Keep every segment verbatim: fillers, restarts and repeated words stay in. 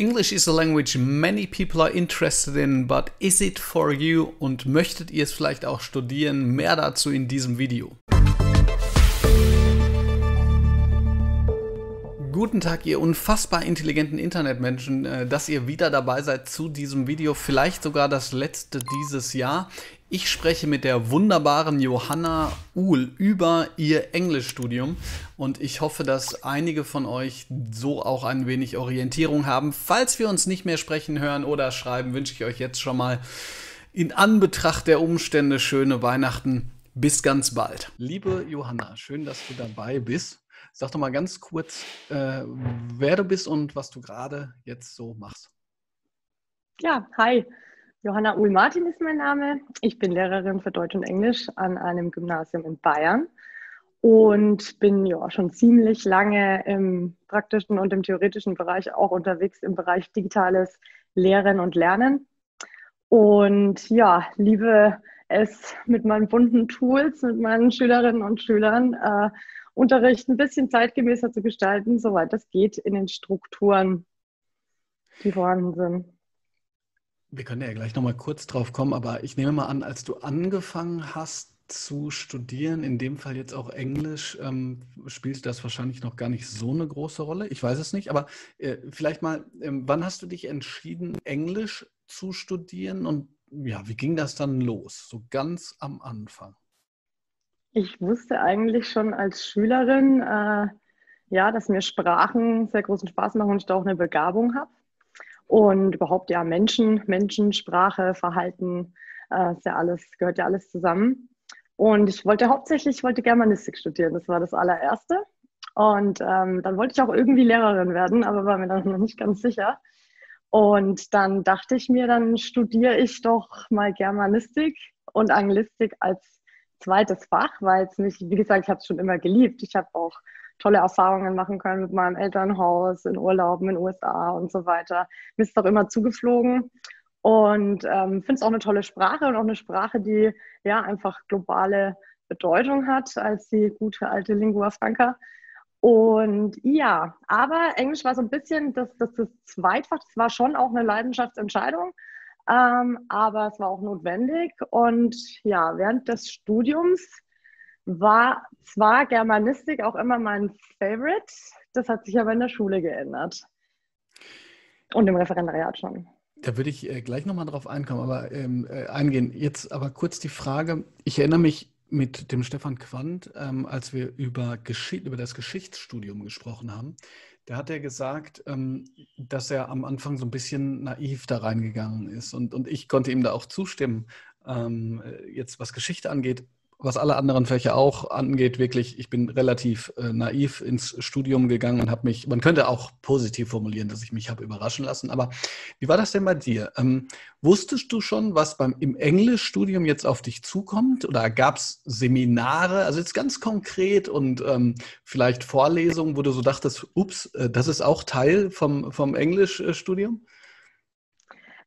English is a language many people are interested in, but is it for you? Und möchtet ihr es vielleicht auch studieren? Mehr dazu in diesem Video. Guten Tag, ihr unfassbar intelligenten Internetmenschen, dass ihr wieder dabei seid zu diesem Video, vielleicht sogar das letzte dieses Jahr. Ich spreche mit der wunderbaren Johanna Uhl über ihr Englischstudium und ich hoffe, dass einige von euch so auch ein wenig Orientierung haben. Falls wir uns nicht mehr sprechen, hören oder schreiben, wünsche ich euch jetzt schon mal in Anbetracht der Umstände schöne Weihnachten. Bis ganz bald. Liebe Johanna, schön, dass du dabei bist. Sag doch mal ganz kurz, äh, wer du bist und was du gerade jetzt so machst. Ja, hi. Johanna Uhl-Martin ist mein Name. Ich bin Lehrerin für Deutsch und Englisch an einem Gymnasium in Bayern und bin ja schon ziemlich lange im praktischen und im theoretischen Bereich auch unterwegs im Bereich digitales Lehren und Lernen. Und ja, liebe es mit meinen bunten Tools, mit meinen Schülerinnen und Schülern, äh, Unterricht ein bisschen zeitgemäßer zu gestalten, soweit das geht in den Strukturen, die vorhanden sind. Wir können ja gleich nochmal kurz drauf kommen, aber ich nehme mal an, als du angefangen hast zu studieren, in dem Fall jetzt auch Englisch, ähm, spielte das wahrscheinlich noch gar nicht so eine große Rolle. Ich weiß es nicht, aber äh, vielleicht mal, ähm, wann hast du dich entschieden, Englisch zu studieren und ja, wie ging das dann los, so ganz am Anfang? Ich wusste eigentlich schon als Schülerin, äh, ja, dass mir Sprachen sehr großen Spaß machen und ich da auch eine Begabung habe. Und überhaupt ja Menschen, Menschen, Sprache, Verhalten, äh, ist ja alles, gehört ja alles zusammen. Und ich wollte hauptsächlich, ich wollte Germanistik studieren, das war das allererste. Und ähm, dann wollte ich auch irgendwie Lehrerin werden, aber war mir dann noch nicht ganz sicher. Und dann dachte ich mir, dann studiere ich doch mal Germanistik und Anglistik als zweites Fach, weil es mich, wie gesagt, ich habe es schon immer geliebt. Ich habe auch tolle Erfahrungen machen können mit meinem Elternhaus, in Urlauben in den U S A und so weiter. Mir ist doch immer zugeflogen und ähm, finde es auch eine tolle Sprache und auch eine Sprache, die ja einfach globale Bedeutung hat als die gute alte Lingua Franca. Und ja, aber Englisch war so ein bisschen das, das, das Zweitfach, das war schon auch eine Leidenschaftsentscheidung, ähm, aber es war auch notwendig. Und ja, während des Studiums war zwar Germanistik auch immer mein Favorite, das hat sich aber in der Schule geändert und im Referendariat schon. Da würde ich äh, gleich nochmal drauf einkommen, aber, ähm, äh, eingehen. Jetzt aber kurz die Frage, ich erinnere mich mit dem Stefan Quandt, ähm, als wir über, Geschicht- über das Geschichtsstudium gesprochen haben, da hat er gesagt, ähm, dass er am Anfang so ein bisschen naiv da reingegangen ist und, und ich konnte ihm da auch zustimmen, ähm, jetzt was Geschichte angeht. Was alle anderen Fächer auch angeht, wirklich, ich bin relativ äh, naiv ins Studium gegangen und habe mich, man könnte auch positiv formulieren, dass ich mich habe überraschen lassen, aber wie war das denn bei dir? Ähm, wusstest du schon, was beim, im Englischstudium jetzt auf dich zukommt oder gab es Seminare, also jetzt ganz konkret und ähm, vielleicht Vorlesungen, wo du so dachtest, ups, äh, das ist auch Teil vom, vom Englischstudium?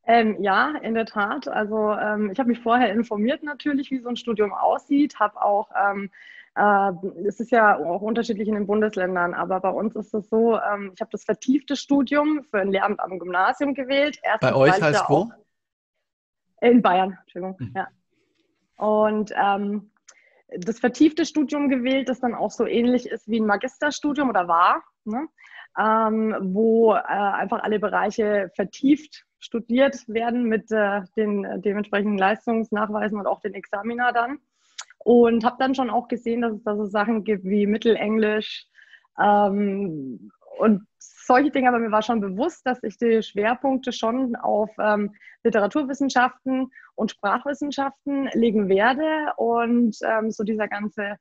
Ähm, ja, in der Tat. Also ähm, ich habe mich vorher informiert natürlich, wie so ein Studium aussieht. Habe auch, ähm, äh, es ist ja auch unterschiedlich in den Bundesländern, aber bei uns ist es so, ähm, ich habe das vertiefte Studium für ein Lehramt am Gymnasium gewählt. Erstens, bei euch heißt wo? In Bayern, Entschuldigung. Mhm. Ja. Und ähm, das vertiefte Studium gewählt, das dann auch so ähnlich ist wie ein Magisterstudium oder war, ne? ähm, wo äh, einfach alle Bereiche vertieft studiert werden mit äh, den äh, dementsprechenden Leistungsnachweisen und auch den Examina dann. Und habe dann schon auch gesehen, dass es da so Sachen gibt wie Mittelenglisch ähm, und solche Dinge. Aber mir war schon bewusst, dass ich die Schwerpunkte schon auf ähm, Literaturwissenschaften und Sprachwissenschaften legen werde und ähm, so dieser ganze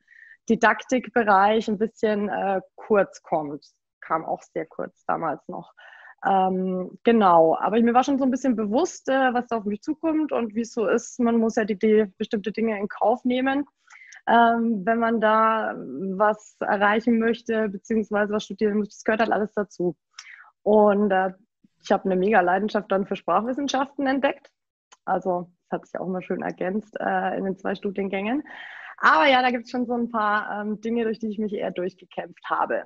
Didaktikbereich ein bisschen äh, kurz kommt. Kam auch sehr kurz damals noch. Ähm, genau, aber mir war schon so ein bisschen bewusst, äh, was da auf mich zukommt und wie es so ist. Man muss ja die, die bestimmte Dinge in Kauf nehmen, ähm, wenn man da was erreichen möchte, beziehungsweise was studieren möchte. Das gehört halt alles dazu. Und äh, ich habe eine mega Leidenschaft dann für Sprachwissenschaften entdeckt. Also, das hat sich auch immer schön ergänzt äh, in den zwei Studiengängen. Aber ja, da gibt es schon so ein paar ähm, Dinge, durch die ich mich eher durchgekämpft habe.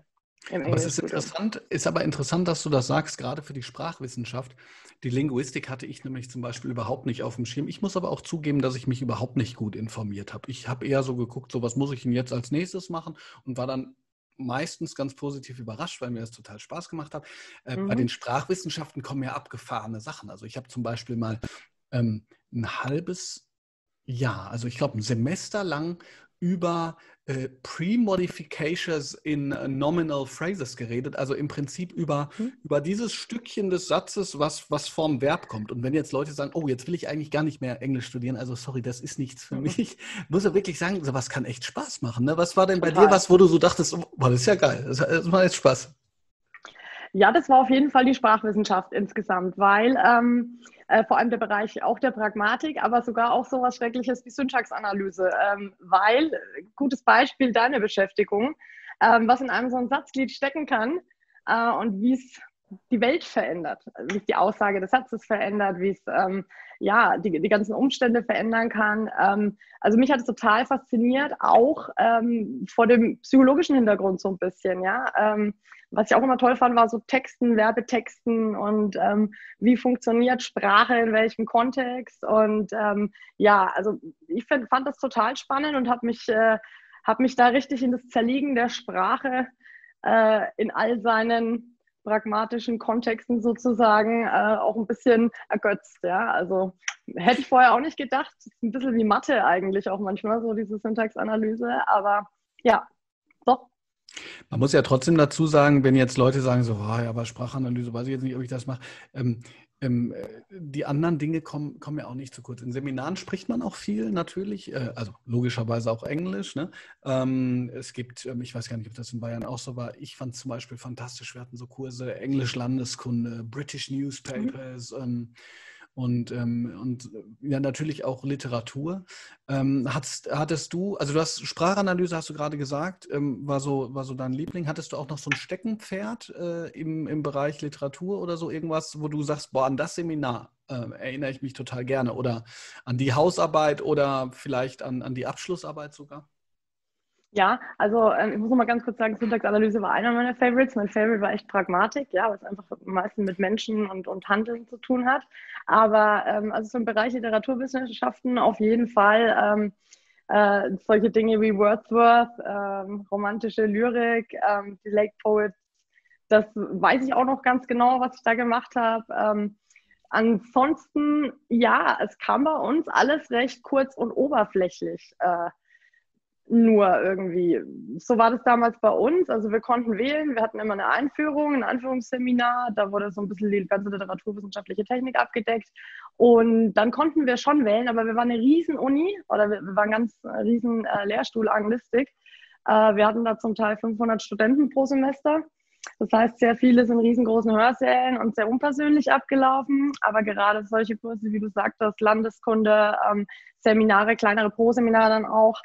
Aber es ist interessant, ist aber interessant, dass du das sagst, gerade für die Sprachwissenschaft. Die Linguistik hatte ich nämlich zum Beispiel überhaupt nicht auf dem Schirm. Ich muss aber auch zugeben, dass ich mich überhaupt nicht gut informiert habe. Ich habe eher so geguckt, so was muss ich denn jetzt als nächstes machen, und war dann meistens ganz positiv überrascht, weil mir das total Spaß gemacht hat. Äh, mhm. Bei den Sprachwissenschaften kommen ja abgefahrene Sachen. Also ich habe zum Beispiel mal ähm, ein halbes Jahr, also ich glaube ein Semester lang über äh, Pre-Modifications in uh, Nominal Phrases geredet, also im Prinzip über, mhm. über dieses Stückchen des Satzes, was, was vorm Verb kommt. Und wenn jetzt Leute sagen, oh, jetzt will ich eigentlich gar nicht mehr Englisch studieren, also sorry, das ist nichts für mhm. mich. Ich muss ja wirklich sagen, sowas kann echt Spaß machen. Ne? Was war denn bei Total. dir was, wo du so dachtest, oh, das ist ja geil, das, das macht jetzt Spaß? Ja, das war auf jeden Fall die Sprachwissenschaft insgesamt, weil ähm, äh, vor allem der Bereich auch der Pragmatik, aber sogar auch so was Schreckliches wie Syntaxanalyse, ähm, weil, gutes Beispiel, deine Beschäftigung, ähm, was in einem so einem Satzglied stecken kann äh, und wie es die Welt verändert, wie es die Aussage des Satzes verändert, wie es ähm, ja, die, die ganzen Umstände verändern kann. Ähm, also mich hat es total fasziniert, auch ähm, vor dem psychologischen Hintergrund so ein bisschen. Ja? Ähm, was ich auch immer toll fand, war so Texten, Verbetexten und ähm, wie funktioniert Sprache, in welchem Kontext. Und ähm, ja, also ich find, fand das total spannend und habe mich, äh, hab mich da richtig in das Zerlegen der Sprache äh, in all seinen pragmatischen Kontexten sozusagen äh, auch ein bisschen ergötzt, ja, also hätte ich vorher auch nicht gedacht, ein bisschen wie Mathe eigentlich auch manchmal, so diese Syntaxanalyse, aber ja, doch. Man muss ja trotzdem dazu sagen, wenn jetzt Leute sagen so, oh, ja, aber Sprachanalyse, weiß ich jetzt nicht, ob ich das mache, ähm, ähm, die anderen Dinge kommen, kommen ja auch nicht zu kurz. In Seminaren spricht man auch viel natürlich, äh, also logischerweise auch Englisch. Ne? Ähm, es gibt, ähm, ich weiß gar nicht, ob das in Bayern auch so war, ich fand es zum Beispiel fantastisch, wir hatten so Kurse, Englisch-Landeskunde, British Newspapers, mhm. ähm, Und, ähm, und ja, natürlich auch Literatur. Ähm, hattest, hattest du, also du hast Sprachanalyse, hast du gerade gesagt, ähm, war so, war so dein Liebling. Hattest du auch noch so ein Steckenpferd äh, im, im Bereich Literatur oder so irgendwas, wo du sagst, boah, an das Seminar äh, erinnere ich mich total gerne, oder an die Hausarbeit oder vielleicht an, an die Abschlussarbeit sogar? Ja, also äh, ich muss noch mal ganz kurz sagen, Syntaxanalyse war einer meiner Favorites. Mein Favorite war echt Pragmatik, ja, weil es einfach am meisten mit Menschen und, und Handeln zu tun hat. Aber ähm, also so im Bereich Literaturwissenschaften auf jeden Fall ähm, äh, solche Dinge wie Wordsworth, ähm, romantische Lyrik, ähm, die Lake Poets, das weiß ich auch noch ganz genau, was ich da gemacht habe. Ähm, ansonsten, ja, es kam bei uns alles recht kurz und oberflächlich äh, nur irgendwie. So war das damals bei uns. Also wir konnten wählen, wir hatten immer eine Einführung, ein Einführungsseminar, da wurde so ein bisschen die ganze literaturwissenschaftliche Technik abgedeckt und dann konnten wir schon wählen, aber wir waren eine riesen Uni oder wir, wir waren ganz riesen äh, Lehrstuhl-Anglistik. Äh, wir hatten da zum Teil fünfhundert Studenten pro Semester. Das heißt, sehr viele sind in riesengroßen Hörsälen und sehr unpersönlich abgelaufen, aber gerade solche Kurse, wie du sagtest, Landeskunde, ähm, Seminare, kleinere Pro-Seminare dann auch,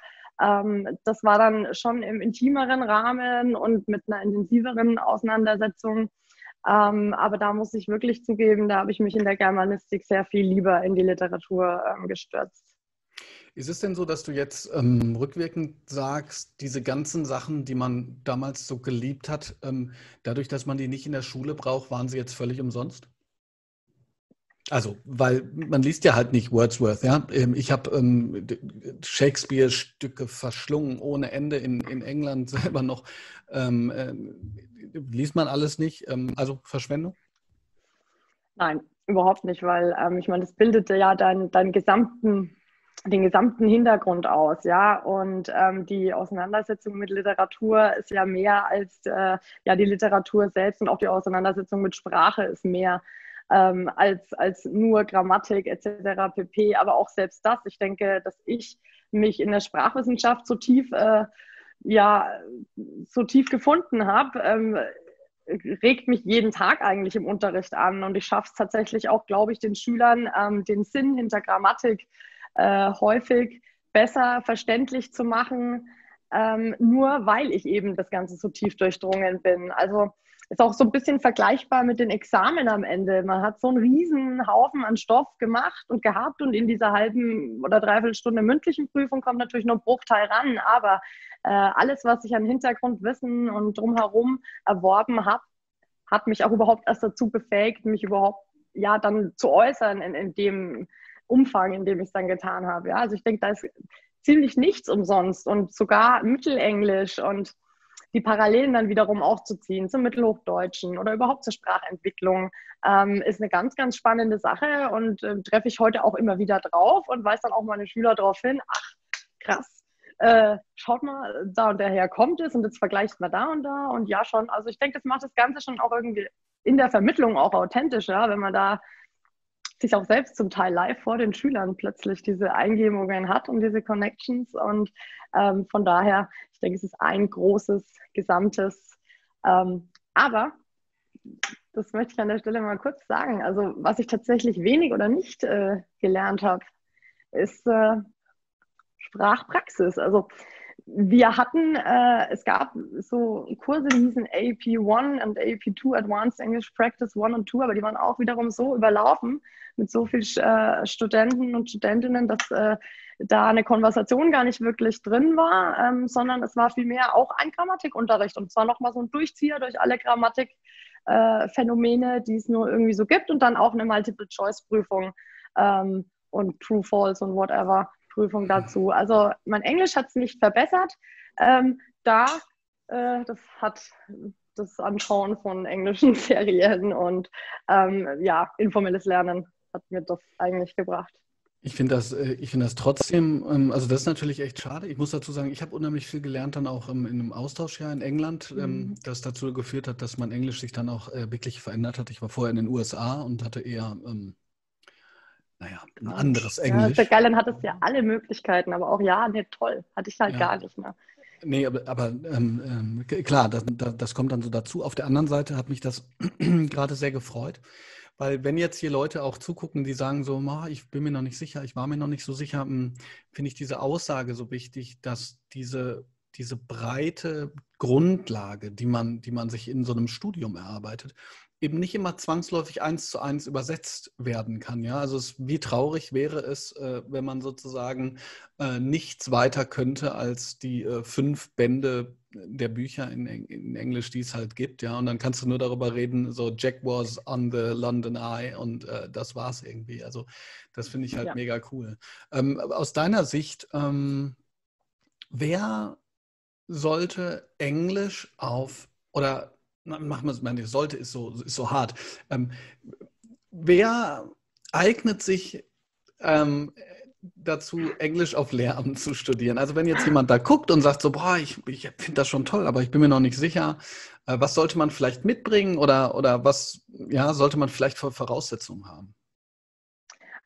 das war dann schon im intimeren Rahmen und mit einer intensiveren Auseinandersetzung. Aber da muss ich wirklich zugeben, da habe ich mich in der Germanistik sehr viel lieber in die Literatur gestürzt. Ist es denn so, dass du jetzt ähm, rückwirkend sagst, diese ganzen Sachen, die man damals so geliebt hat, ähm, dadurch, dass man die nicht in der Schule braucht, waren sie jetzt völlig umsonst? Also, weil man liest ja halt nicht Wordsworth, ja. Ich habe ähm, Shakespeare-Stücke verschlungen ohne Ende in, in England selber noch. Ähm, äh, liest man alles nicht? Ähm, also Verschwendung? Nein, überhaupt nicht, weil ähm, ich meine, das bildet ja deinen dein gesamten, den gesamten Hintergrund aus, ja. Und ähm, die Auseinandersetzung mit Literatur ist ja mehr als äh, ja, die Literatur selbst, und auch die Auseinandersetzung mit Sprache ist mehr Ähm, als, als nur Grammatik et cetera pp. Aber auch selbst das, ich denke, dass ich mich in der Sprachwissenschaft so tief, äh, ja, so tief gefunden habe, ähm, regt mich jeden Tag eigentlich im Unterricht an. Und ich schaffe es tatsächlich auch, glaube ich, den Schülern ähm, den Sinn hinter Grammatik äh, häufig besser verständlich zu machen, ähm, nur weil ich eben das Ganze so tief durchdrungen bin. Also Ist auch so ein bisschen vergleichbar mit den Examen am Ende. Man hat so einen riesen Haufen an Stoff gemacht und gehabt und in dieser halben oder dreiviertel Stunde mündlichen Prüfung kommt natürlich nur ein Bruchteil ran. Aber äh, alles, was ich an Hintergrundwissen und drumherum erworben habe, hat mich auch überhaupt erst dazu befähigt, mich überhaupt ja dann zu äußern in, in dem Umfang, in dem ich es dann getan habe. Ja, also ich denke, da ist ziemlich nichts umsonst und sogar Mittelenglisch und die Parallelen dann wiederum auch zu ziehen zum Mittelhochdeutschen oder überhaupt zur Sprachentwicklung, ähm, ist eine ganz, ganz spannende Sache und äh, treffe ich heute auch immer wieder drauf und weise dann auch meine Schüler darauf hin, ach krass, äh, schaut mal, da und daher kommt es und jetzt vergleicht man da und da und ja schon. Also ich denke, das macht das Ganze schon auch irgendwie in der Vermittlung auch authentischer, wenn man da sich auch selbst zum Teil live vor den Schülern plötzlich diese Eingebungen hat und diese Connections und ähm, von daher, ich denke, es ist ein großes, gesamtes, ähm, aber das möchte ich an der Stelle mal kurz sagen, also was ich tatsächlich wenig oder nicht äh, gelernt habe, ist äh, Sprachpraxis, also wir hatten, äh, es gab so Kurse, die hießen A P eins und A P zwei, Advanced English Practice eins und zwei, aber die waren auch wiederum so überlaufen mit so vielen äh, Studenten und Studentinnen, dass äh, da eine Konversation gar nicht wirklich drin war, ähm, sondern es war vielmehr auch ein Grammatikunterricht und zwar nochmal so ein Durchzieher durch alle Grammatikphänomene, äh, die es nur irgendwie so gibt und dann auch eine Multiple-Choice-Prüfung ähm, und True-False und whatever. Prüfung dazu. Also mein Englisch hat es nicht verbessert. Ähm, da, äh, das hat das Anschauen von englischen Serien und ähm, ja, informelles Lernen hat mir das eigentlich gebracht. Ich finde das, ich finde das trotzdem, also das ist natürlich echt schade. Ich muss dazu sagen, ich habe unheimlich viel gelernt dann auch in einem Austauschjahr in England, mhm. das dazu geführt hat, dass mein Englisch sich dann auch wirklich verändert hat. Ich war vorher in den U S A und hatte eher... Naja, ein anderes Englisch. Ja, ist ja geil, dann hattest du ja alle Möglichkeiten, aber auch ja, ne, toll, hatte ich halt ja. gar nicht mehr. Nee, aber, aber ähm, ähm, klar, das, das kommt dann so dazu. Auf der anderen Seite hat mich das gerade sehr gefreut, weil wenn jetzt hier Leute auch zugucken, die sagen so, oh, ich bin mir noch nicht sicher, ich war mir noch nicht so sicher, finde ich diese Aussage so wichtig, dass diese, diese breite Grundlage, die man, die man sich in so einem Studium erarbeitet, eben nicht immer zwangsläufig eins zu eins übersetzt werden kann. Ja? Also es, wie traurig wäre es, äh, wenn man sozusagen äh, nichts weiter könnte als die äh, fünf Bände der Bücher in, in Englisch, die es halt gibt. Ja? Und dann kannst du nur darüber reden, so Jack was on the London Eye und äh, das war's irgendwie. Also das finde ich halt ja. mega cool. Ähm, aus deiner Sicht, ähm, wer sollte Englisch auf oder machen wir es mal, sollte ist so, ist so hart. Ähm, wer eignet sich ähm, dazu, Englisch auf Lehramt zu studieren? Also wenn jetzt jemand da guckt und sagt so, boah, ich, ich finde das schon toll, aber ich bin mir noch nicht sicher, äh, was sollte man vielleicht mitbringen oder, oder was ja, sollte man vielleicht für Voraussetzungen haben?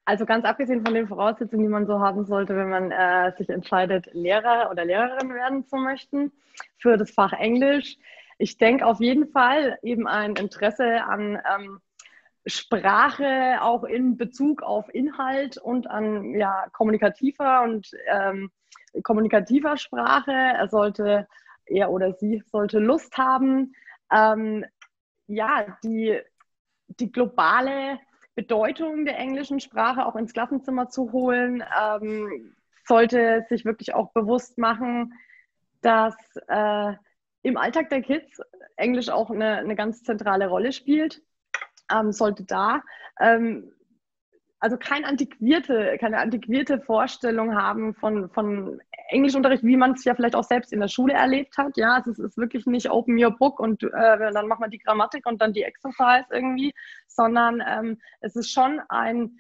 Also ganz abgesehen von den Voraussetzungen, die man so haben sollte, wenn man äh, sich entscheidet, Lehrer oder Lehrerin werden zu möchten für das Fach Englisch, ich denke auf jeden Fall eben ein Interesse an ähm, Sprache, auch in Bezug auf Inhalt und an ja, kommunikativer und ähm, kommunikativer Sprache. Er sollte, er oder sie sollte Lust haben, ähm, ja, die, die globale Bedeutung der englischen Sprache auch ins Klassenzimmer zu holen, ähm, sollte sich wirklich auch bewusst machen, dass äh, im Alltag der Kids Englisch auch eine, eine ganz zentrale Rolle spielt, ähm, sollte da ähm, also kein antiquierte, keine antiquierte Vorstellung haben von, von Englischunterricht, wie man es ja vielleicht auch selbst in der Schule erlebt hat. Ja, es ist, es ist wirklich nicht open your book und äh, dann macht man die Grammatik und dann die Exercise irgendwie, sondern ähm, es ist schon ein,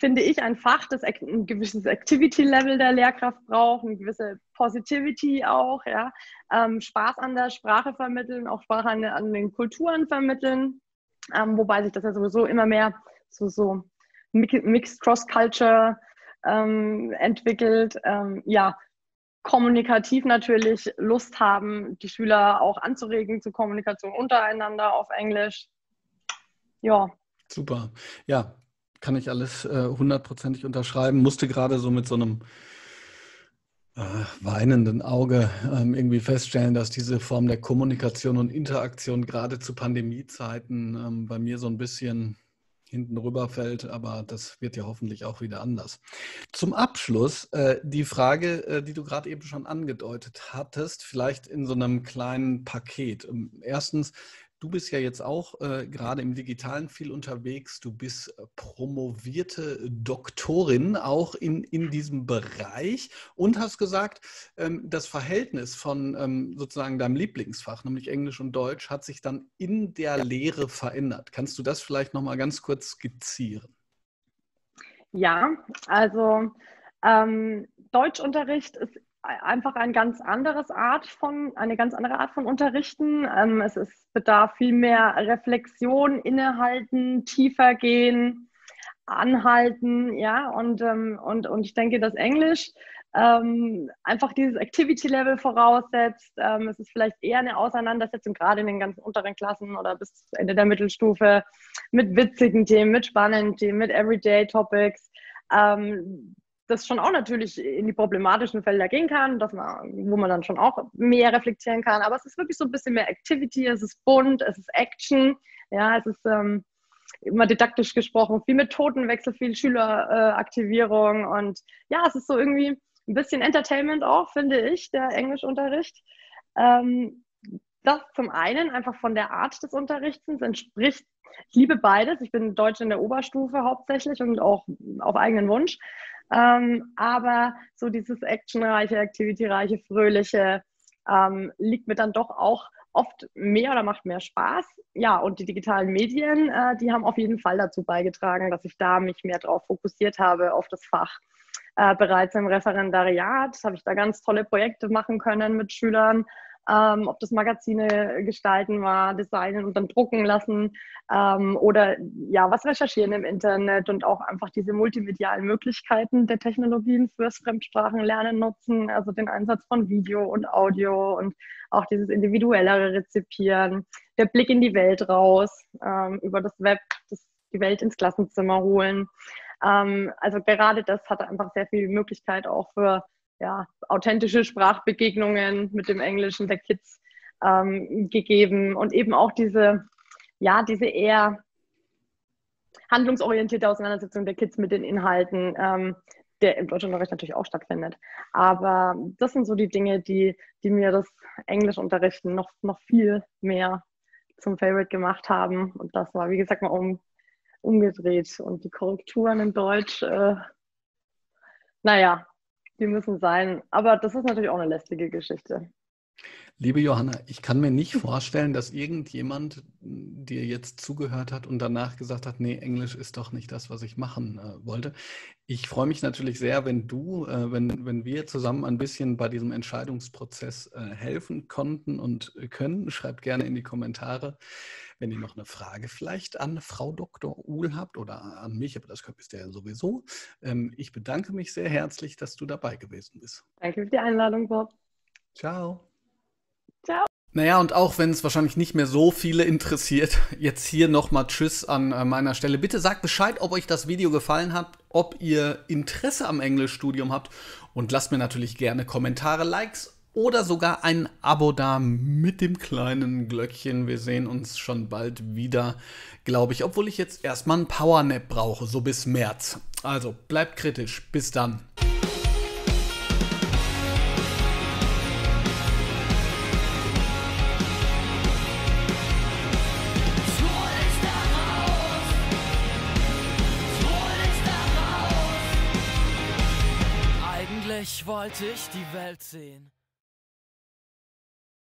finde ich, ein Fach, das ein gewisses Activity-Level der Lehrkraft braucht, eine gewisse Positivity auch, ja, ähm, Spaß an der Sprache vermitteln, auch Spaß an, an den Kulturen vermitteln, ähm, wobei sich das ja sowieso immer mehr so, so Mixed Cross-Culture ähm, entwickelt, ähm, ja, kommunikativ natürlich Lust haben, die Schüler auch anzuregen zur Kommunikation untereinander auf Englisch, ja. Super, ja. Kann ich alles hundertprozentig äh, unterschreiben. Musste gerade so mit so einem weinenden Auge ähm, irgendwie feststellen, dass diese Form der Kommunikation und Interaktion gerade zu Pandemiezeiten ähm, bei mir so ein bisschen hinten rüberfällt, aber das wird ja hoffentlich auch wieder anders. Zum Abschluss äh, die Frage, äh, die du gerade eben schon angedeutet hattest, vielleicht in so einem kleinen Paket. Erstens, du bist ja jetzt auch äh, gerade im Digitalen viel unterwegs. Du bist promovierte Doktorin auch in, in diesem Bereich und hast gesagt, ähm, das Verhältnis von ähm, sozusagen deinem Lieblingsfach, nämlich Englisch und Deutsch, hat sich dann in der Lehre verändert. Kannst du das vielleicht nochmal ganz kurz skizzieren? Ja, also ähm, Deutschunterricht ist einfach eine ganz andere Art von, eine ganz andere Art von Unterrichten. Es ist, bedarf viel mehr Reflexion, innehalten, tiefer gehen, anhalten, ja. Und, und, und ich denke, dass Englisch einfach dieses Activity-Level voraussetzt. Es ist vielleicht eher eine Auseinandersetzung, gerade in den ganzen unteren Klassen oder bis zum Ende der Mittelstufe, mit witzigen Themen, mit spannenden Themen, mit Everyday-Topics. Das schon auch natürlich in die problematischen Felder gehen kann, dass man, wo man dann schon auch mehr reflektieren kann. Aber es ist wirklich so ein bisschen mehr Activity, es ist bunt, es ist Action, ja, es ist ähm, immer didaktisch gesprochen, viel Methodenwechsel, viel Schüleraktivierung äh, und ja, es ist so irgendwie ein bisschen Entertainment auch, finde ich, der Englischunterricht. Ähm, das zum einen einfach von der Art des Unterrichts entspricht. Ich liebe beides. Ich bin Deutsch in der Oberstufe hauptsächlich und auch auf eigenen Wunsch. Ähm, aber so dieses actionreiche, activityreiche, fröhliche ähm, liegt mir dann doch auch oft mehr oder macht mehr Spaß. Ja, und die digitalen Medien, äh, die haben auf jeden Fall dazu beigetragen, dass ich da mich mehr drauf fokussiert habe, auf das Fach. Äh, bereits im Referendariat habe ich da ganz tolle Projekte machen können mit Schülern. Ähm, ob das Magazine gestalten war, designen und dann drucken lassen ähm, oder ja, was recherchieren im Internet und auch einfach diese multimedialen Möglichkeiten der Technologien fürs Fremdsprachenlernen nutzen, also den Einsatz von Video und Audio und auch dieses individuellere Rezipieren, der Blick in die Welt raus, ähm, über das Web, das, die Welt ins Klassenzimmer holen. Ähm, also gerade das hat einfach sehr viel Möglichkeit auch für Ja, authentische Sprachbegegnungen mit dem Englischen der Kids ähm, gegeben und eben auch diese, ja, diese eher handlungsorientierte Auseinandersetzung der Kids mit den Inhalten, ähm, der im Deutschunterricht natürlich auch stattfindet. Aber das sind so die Dinge, die, die mir das Englischunterrichten noch, noch viel mehr zum Favorite gemacht haben. Und das war, wie gesagt, mal um, umgedreht. Und die Korrekturen in Deutsch, äh, naja, die müssen sein. Aber das ist natürlich auch eine lästige Geschichte. Liebe Johanna, ich kann mir nicht vorstellen, dass irgendjemand dir jetzt zugehört hat und danach gesagt hat, nee, Englisch ist doch nicht das, was ich machen äh, wollte. Ich freue mich natürlich sehr, wenn du, äh, wenn, wenn wir zusammen ein bisschen bei diesem Entscheidungsprozess äh, helfen konnten und können. Schreibt gerne in die Kommentare, wenn ihr noch eine Frage vielleicht an Frau Doktor Uhl habt oder an mich, aber das könnt ihr ja sowieso. Ähm, ich bedanke mich sehr herzlich, dass du dabei gewesen bist. Danke für die Einladung, Bob. Ciao. Ciao. Naja, und auch wenn es wahrscheinlich nicht mehr so viele interessiert, jetzt hier nochmal Tschüss an meiner Stelle. Bitte sagt Bescheid, ob euch das Video gefallen hat, ob ihr Interesse am Englischstudium habt und lasst mir natürlich gerne Kommentare, Likes oder sogar ein Abo da mit dem kleinen Glöckchen. Wir sehen uns schon bald wieder, glaube ich, obwohl ich jetzt erstmal einen Powernap brauche, so bis März. Also bleibt kritisch. Bis dann. Wollte ich die Welt sehen.